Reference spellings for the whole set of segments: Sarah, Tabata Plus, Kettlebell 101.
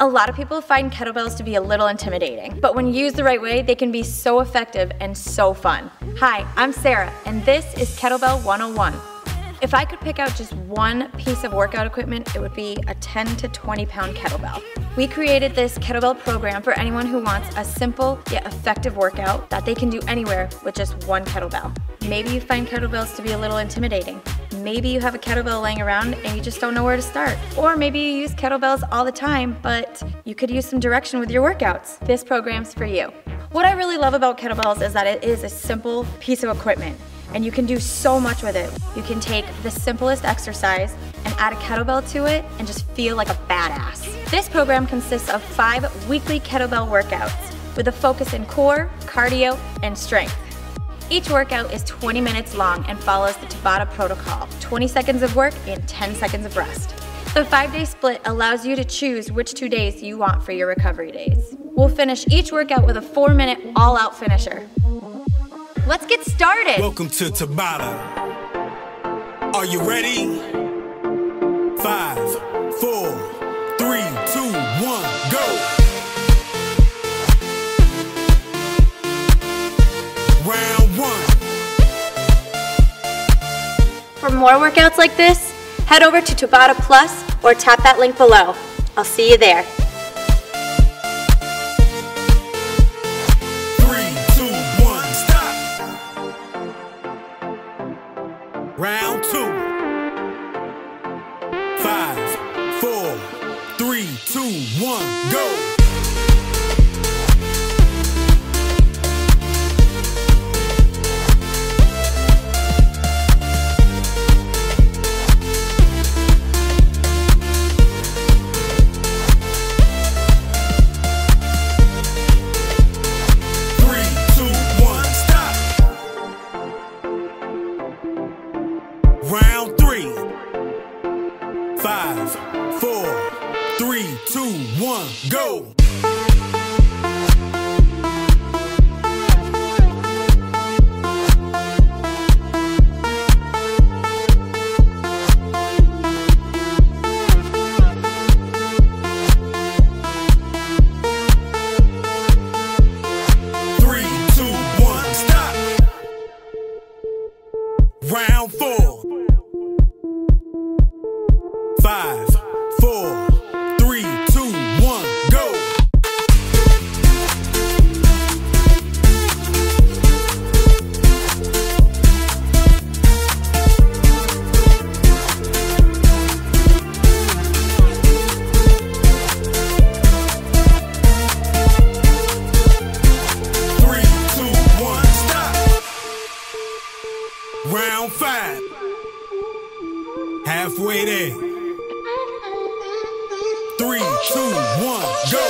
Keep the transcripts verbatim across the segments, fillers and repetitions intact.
A lot of people find kettlebells to be a little intimidating, but when used the right way, they can be so effective and so fun. Hi, I'm Sarah, and this is Kettlebell one oh one. If I could pick out just one piece of workout equipment, it would be a ten to twenty pound kettlebell. We created this kettlebell program for anyone who wants a simple yet effective workout that they can do anywhere with just one kettlebell. Maybe you find kettlebells to be a little intimidating. Maybe you have a kettlebell laying around and you just don't know where to start. Or maybe you use kettlebells all the time, but you could use some direction with your workouts. This program's for you. What I really love about kettlebells is that it is a simple piece of equipment, and you can do so much with it. You can take the simplest exercise and add a kettlebell to it and just feel like a badass. This program consists of five weekly kettlebell workouts with a focus in core, cardio, and strength. Each workout is twenty minutes long and follows the Tabata protocol, twenty seconds of work and ten seconds of rest. The five-day split allows you to choose which two days you want for your recovery days. We'll finish each workout with a four minute all-out finisher. Let's get started! Welcome to Tabata. Are you ready? Five, four, three, two, one, go! Round one. For more workouts like this, head over to Tabata Plus or tap that link below. I'll see you there. Round two. Five, four, three, two, one, go. Five, four, three, two, one, go! Three, two, one, stop! Round four. Five, four, three, two, one, go! Three, two, one, stop! Round five. Halfway there. Three, two, one, go!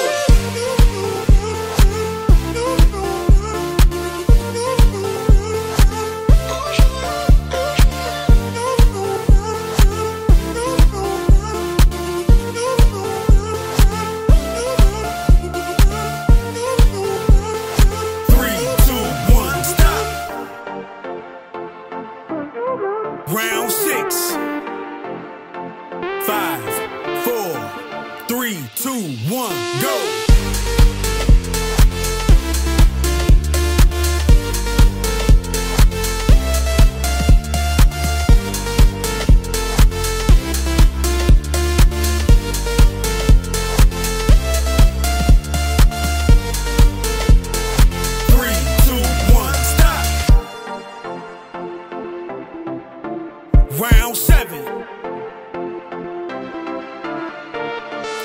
One, go!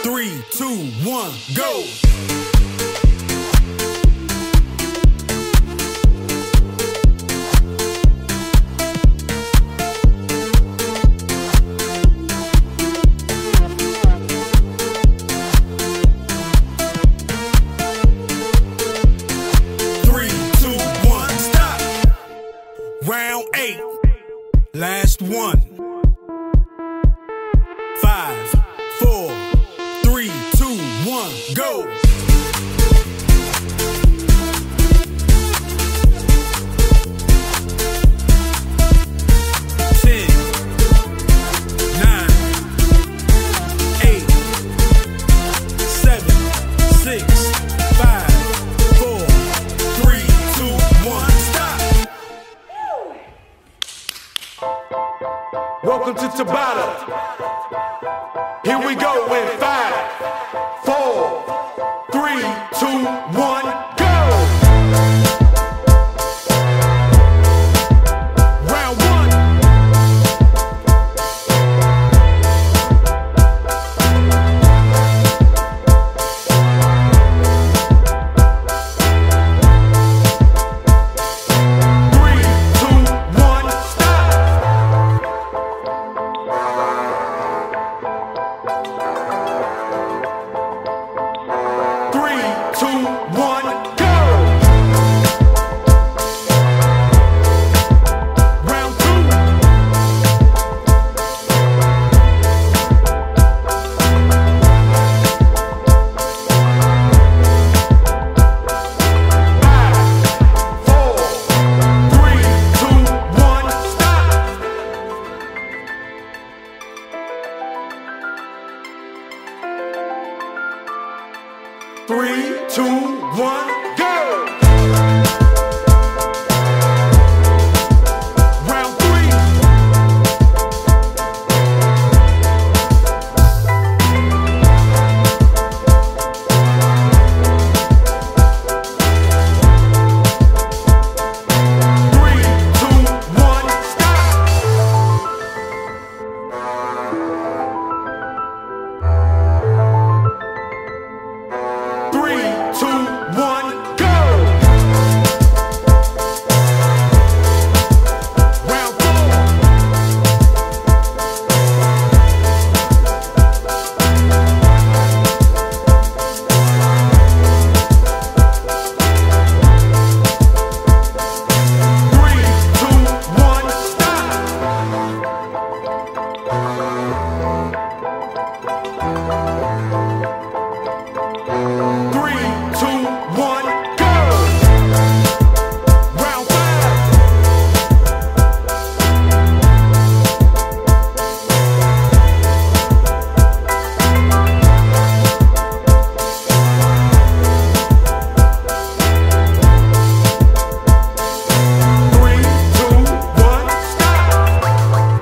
Three, two, one, go! Three, two, one, stop! Round eight, last one. Five, four, three, two, one, go! ten, nine, eight, seven, six, five, four, three, two, one, stop. Welcome to Tabata. Here we go in five, four, three, two, one. three, two, one, go! Round three. three, two, one, stop! three, two, one, go! Round four. three, two, one,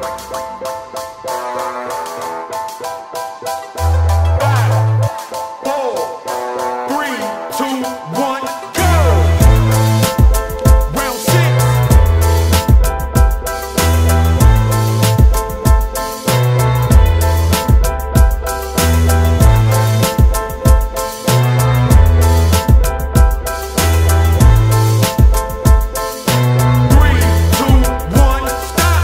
stop!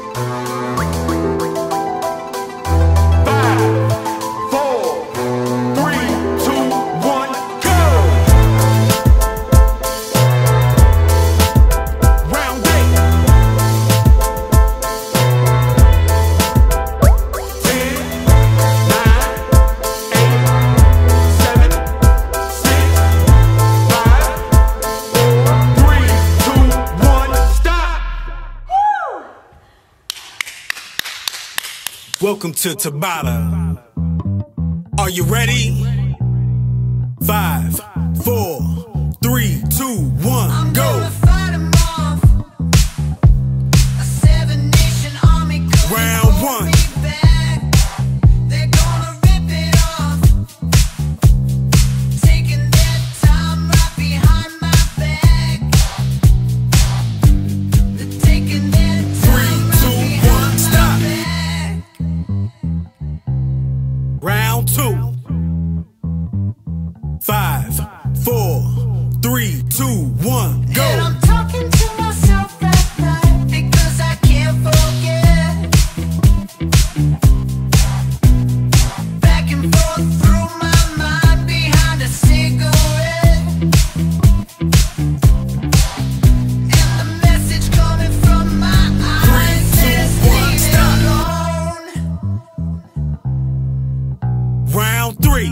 two, one, go! Welcome to Tabata. Are you ready? Five, four, three, two, one, go! I'm gonna fight 'em off. A seven nation army could hold me back. They're gonna rip it off. Taking their time right behind my back. They're taking their time. Three, two, one, stop! Round two. Five, four, three, two, one, go. And I'm talking to myself that night because I can't forget. Back and forth through my Round three.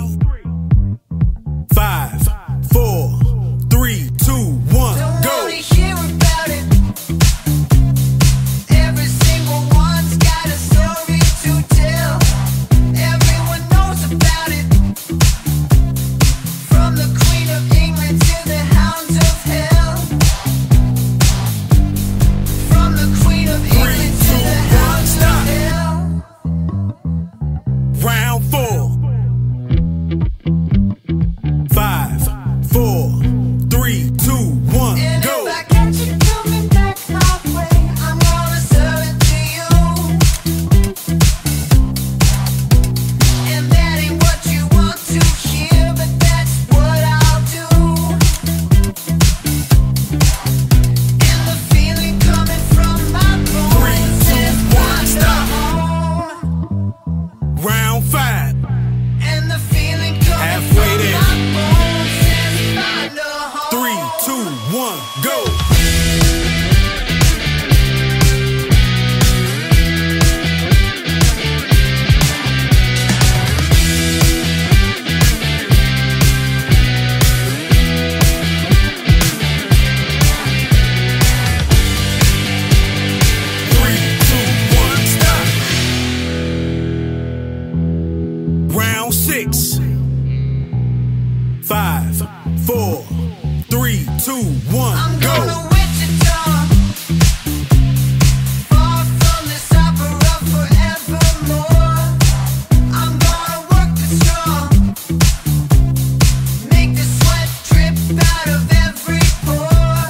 Five, four, three, two, one, go. Don't wanna hear about it. Every single one's got a story to tell. Everyone knows about it. From the Queen of England to the Hounds of Hell. From the Queen of England three, to two, the one, Hounds stop. Of Hell. Round four. Six, five, four, three, two, one, I'm go. I'm going to Wichita, far from this opera forevermore. I'm gonna work the straw, make the sweat drip out of every pore,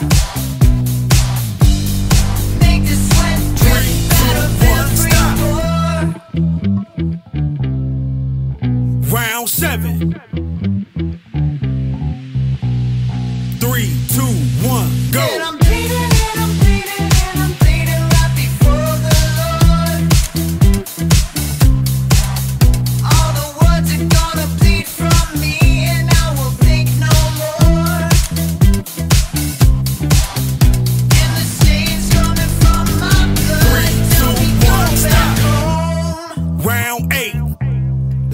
make the sweat drip three, out two, of one, every stop. Pore. Round seven. Three, two, one, go. And I'm bleeding, and I'm bleeding, and I'm bleeding right before the Lord. All the words are gonna bleed from me, and I will think no more. And the stains coming from my blood. Three, two, one, stop. Home. Round eight.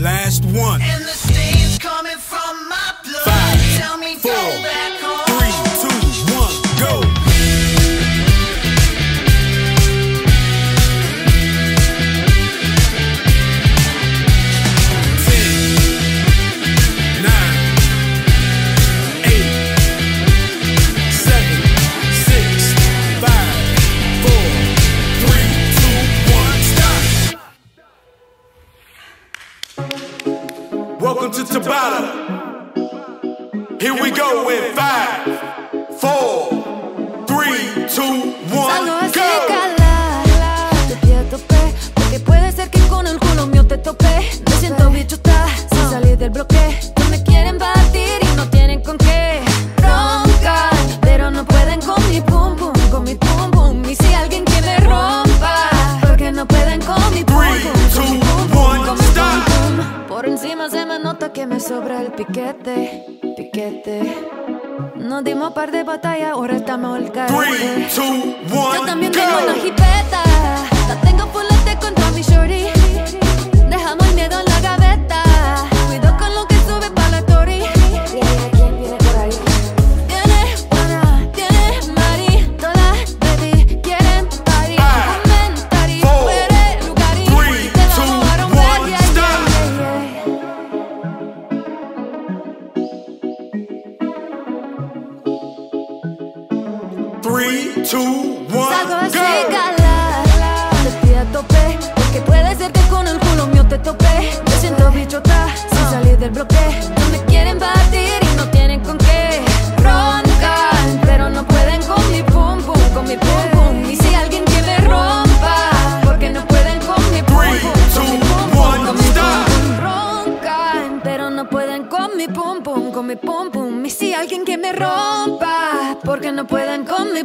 Last one. And the stains coming from my blood. Five, tell me four, go back home. Three, two, one, go. Ten, nine, eight, seven, six, five, four, three, two, one, stop. Welcome to Tabata. Here we go in five, four, three, two, one, go! Te di a tope, porque puede ser que con el culo mío te tope. Me siento bichuta, sin salir del bloque. No me quieren batir y no tienen con qué. Ronca, pero no pueden con mi pum pum, con mi pum pum. Y si alguien que me rompa, porque no pueden con mi pum pum. Por encima se me nota que me sobra el piquete, piquete. Nos dimos par de batallas, ahora estamos al carete. Yo también go. Tengo una jipeta, la tengo fulete contra mi shorty. Dejamos el miedo en la gaveta, cuido con lo que sube pa' la story. ¿Quién viene por ahí? Tiene buena, tiene mari, todas baby quieren party. Commentary, fuere lugarí, te la tomaron ver, yeah, yeah. Three, two, one, salgo así, galá. Te di a tope, porque puede ser que con el culo mío te tope. Me siento bichota, sin salir del bloque. No me quieren batir y no tienen con qué. Roncar, pero no pueden con mi pum pum, con mi pum pum. Y si alguien que me rompa, porque no pueden con mi pum pum, con mi pum pum, con mi pum pum. Roncar, pero no pueden con mi pum pum, con mi pum pum. Y si alguien que me rompa, porque no pueden con mi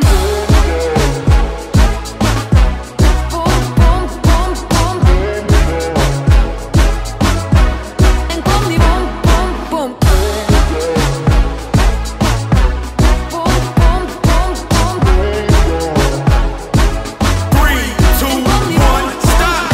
pum. Three, two, one, stop.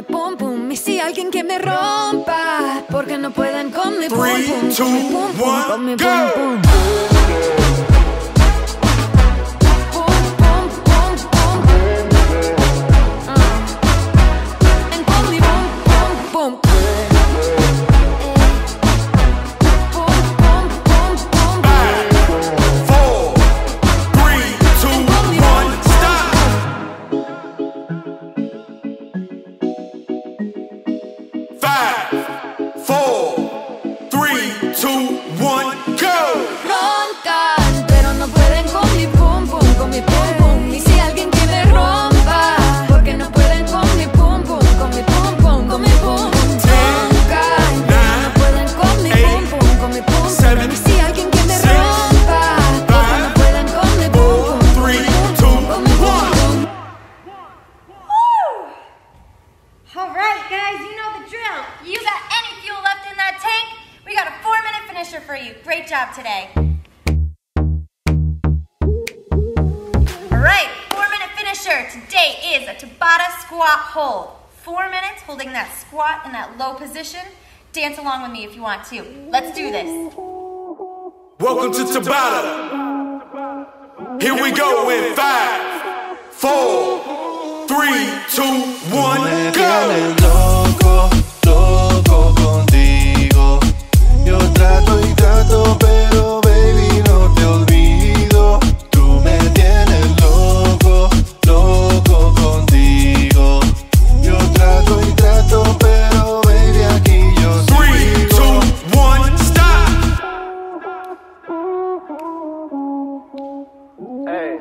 mi pum pum. Y si alguien que me rompa, porque no pueden con mi pum pum. three, two, one, con mi pum pum. Today. Alright, four minute finisher. Today is a Tabata squat hold. Four minutes holding that squat in that low position. Dance along with me if you want to. Let's do this. Welcome to Tabata. Here we go in five, four, three, two, one, go! Yo trato y trato, pero baby no te olvido. Tú me tienes loco, loco contigo. Yo trato y trato, pero baby aquí yo sigo. three, two, one, stop! Hey.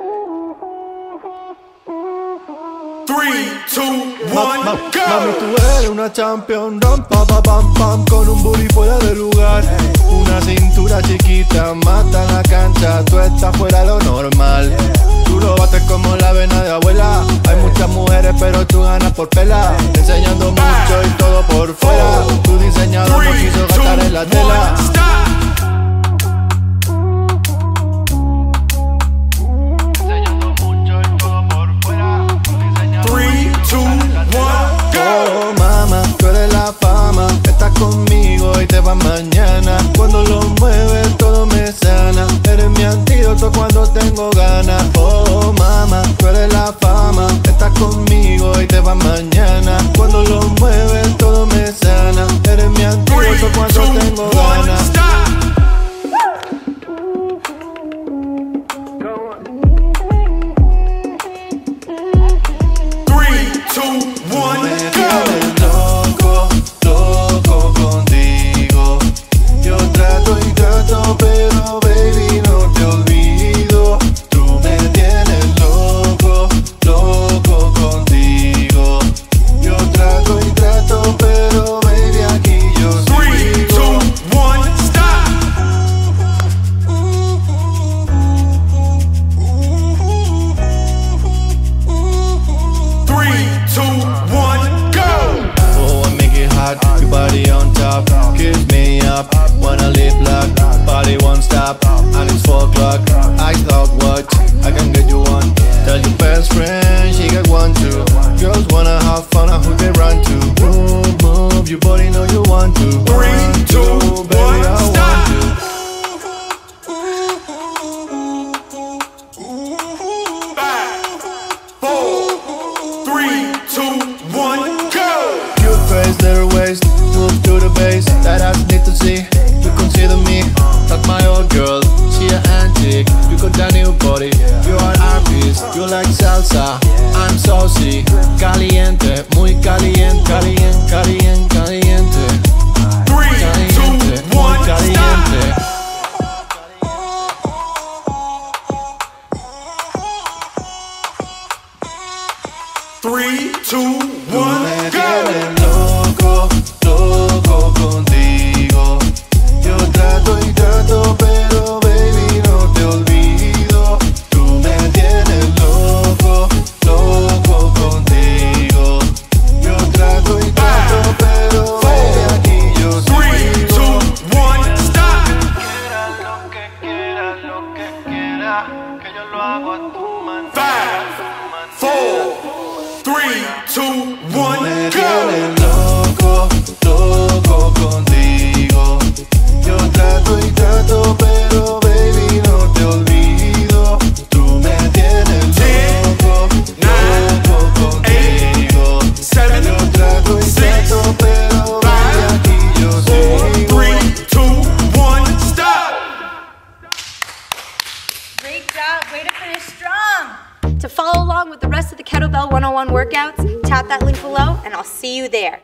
three, two, one, ma ma go! Mami, tú eres una champion. Rom, pa, pa, pam, pam, con un booty fuera de lugar. Una cintura chiquita, mata la cancha. Tú estás fuera de lo normal. Tú lo bates como la vena de abuela. Hay muchas mujeres, pero tú ganas por pela. Enseñando mucho y todo por fuera. Tu diseñador no quiso gastar en la tela. Oh, mama, tú eres la fama. Estás conmigo y te vas mañana. Cuando lo mueves todo me sana. Eres mi antídoto cuando tengo ganas. Oh, mama, tú eres la fama. Estás conmigo y te vas mañana. Cuando lo mueves todo me sana. Eres mi antídoto cuando tengo ganas. five, four, three, two, one, go! To follow along with the rest of the Kettlebell one oh one workouts, tap that link below and I'll see you there.